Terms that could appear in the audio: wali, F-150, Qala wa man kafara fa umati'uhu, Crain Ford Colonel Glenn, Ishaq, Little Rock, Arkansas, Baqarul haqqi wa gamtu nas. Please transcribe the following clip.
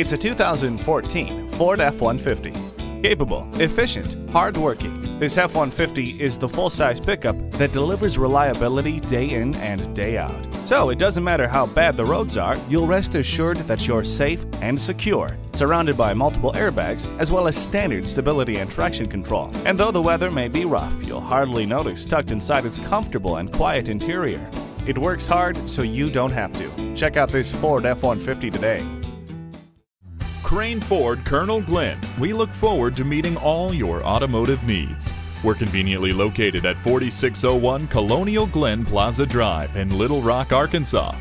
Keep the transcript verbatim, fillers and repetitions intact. It's a two thousand fourteen Ford F one fifty. Capable, efficient, hardworking, this F one fifty is the full-size pickup that delivers reliability day in and day out. So it doesn't matter how bad the roads are, you'll rest assured that you're safe and secure, surrounded by multiple airbags as well as standard stability and traction control. And though the weather may be rough, you'll hardly notice tucked inside its comfortable and quiet interior. It works hard so you don't have to. Check out this Ford F one fifty today. Crain Ford Colonel Glenn, we look forward to meeting all your automotive needs. We're conveniently located at forty-six oh one Colonial Glenn Plaza Drive in Little Rock, Arkansas.